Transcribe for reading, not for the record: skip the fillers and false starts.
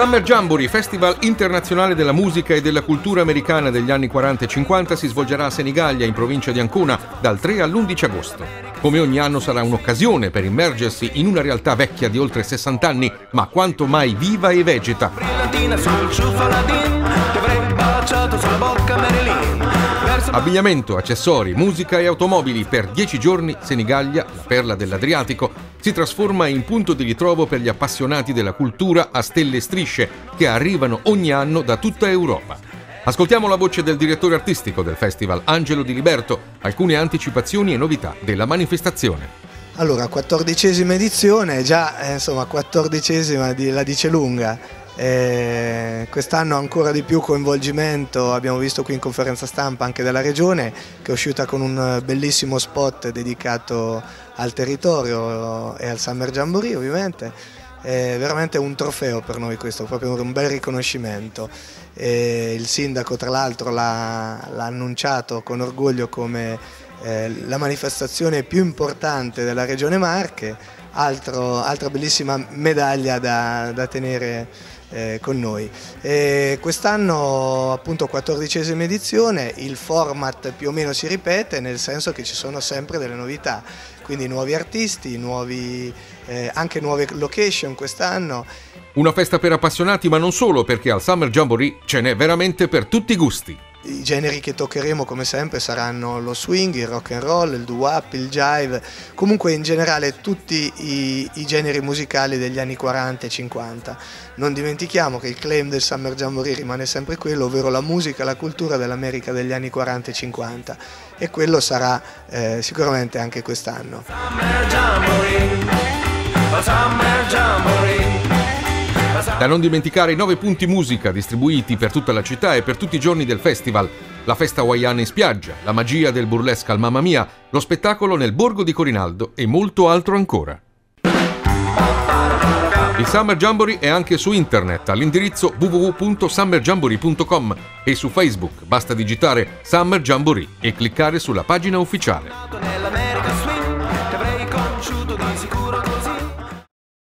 Summer Jamboree, Festival internazionale della musica e della cultura americana degli anni 40 e 50, si svolgerà a Senigallia, in provincia di Ancona, dal 3 all'11 agosto. Come ogni anno sarà un'occasione per immergersi in una realtà vecchia di oltre 60 anni, ma quanto mai viva e vegeta. Abbigliamento, accessori, musica e automobili. Per 10 giorni Senigallia, la perla dell'Adriatico, si trasforma in punto di ritrovo per gli appassionati della cultura a stelle e strisce che arrivano ogni anno da tutta Europa. Ascoltiamo la voce del direttore artistico del festival, Angelo Di Liberto, alcune anticipazioni e novità della manifestazione. Allora, 14ª edizione, già insomma 14ª la dice lunga. Quest'anno ancora di più coinvolgimento, abbiamo visto qui in conferenza stampa anche della regione, che è uscita con un bellissimo spot dedicato al territorio e al Summer Jamboree ovviamente. È veramente un trofeo per noi questo, proprio un bel riconoscimento. Il sindaco tra l'altro l'ha annunciato con orgoglio come la manifestazione più importante della regione Marche, altra bellissima medaglia da tenere con noi. Quest'anno appunto 14ª edizione, il format più o meno si ripete, nel senso che ci sono sempre delle novità, quindi nuovi artisti, anche nuove location quest'anno. Una festa per appassionati, ma non solo, perché al Summer Jamboree ce n'è veramente per tutti i gusti. I generi che toccheremo come sempre saranno lo swing, il rock and roll, il doo-wop, il jive, comunque in generale tutti i generi musicali degli anni 40 e 50. Non dimentichiamo che il claim del Summer Jamboree rimane sempre quello, ovvero la musica e la cultura dell'America degli anni 40 e 50, e quello sarà sicuramente anche quest'anno. Da non dimenticare i 9 punti musica distribuiti per tutta la città e per tutti i giorni del festival, la festa hawaiana in spiaggia, la magia del burlesque al Mamma Mia, lo spettacolo nel borgo di Corinaldo e molto altro ancora. Il Summer Jamboree è anche su internet all'indirizzo www.summerjamboree.com e su Facebook, basta digitare Summer Jamboree e cliccare sulla pagina ufficiale.